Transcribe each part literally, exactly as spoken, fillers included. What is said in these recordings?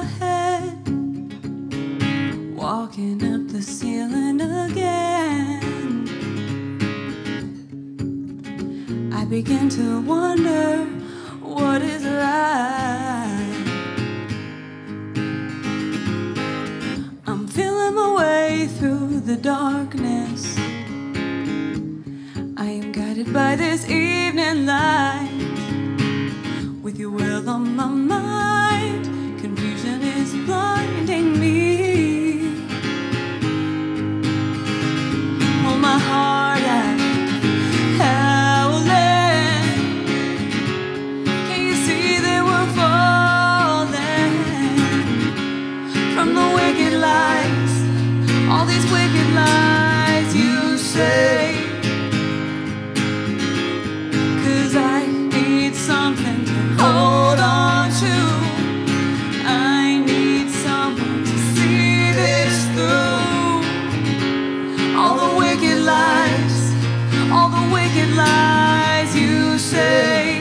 my head, walking up the ceiling again. I begin to wonder what is life. I'm feeling my way through the darkness. I am guided by this evening light. With your will on my mind, confusion is blinding me. Pull my heart out, howling. Can you see that we're falling from the wicked lies? All these wicked lies you say. Cause I need something to hold on to. I need someone to see this through. All the wicked lies, all the wicked lies you say.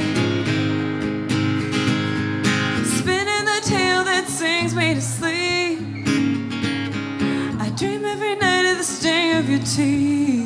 Spinning the tale that sings me to sleep. I dream every night of the sting of your teeth.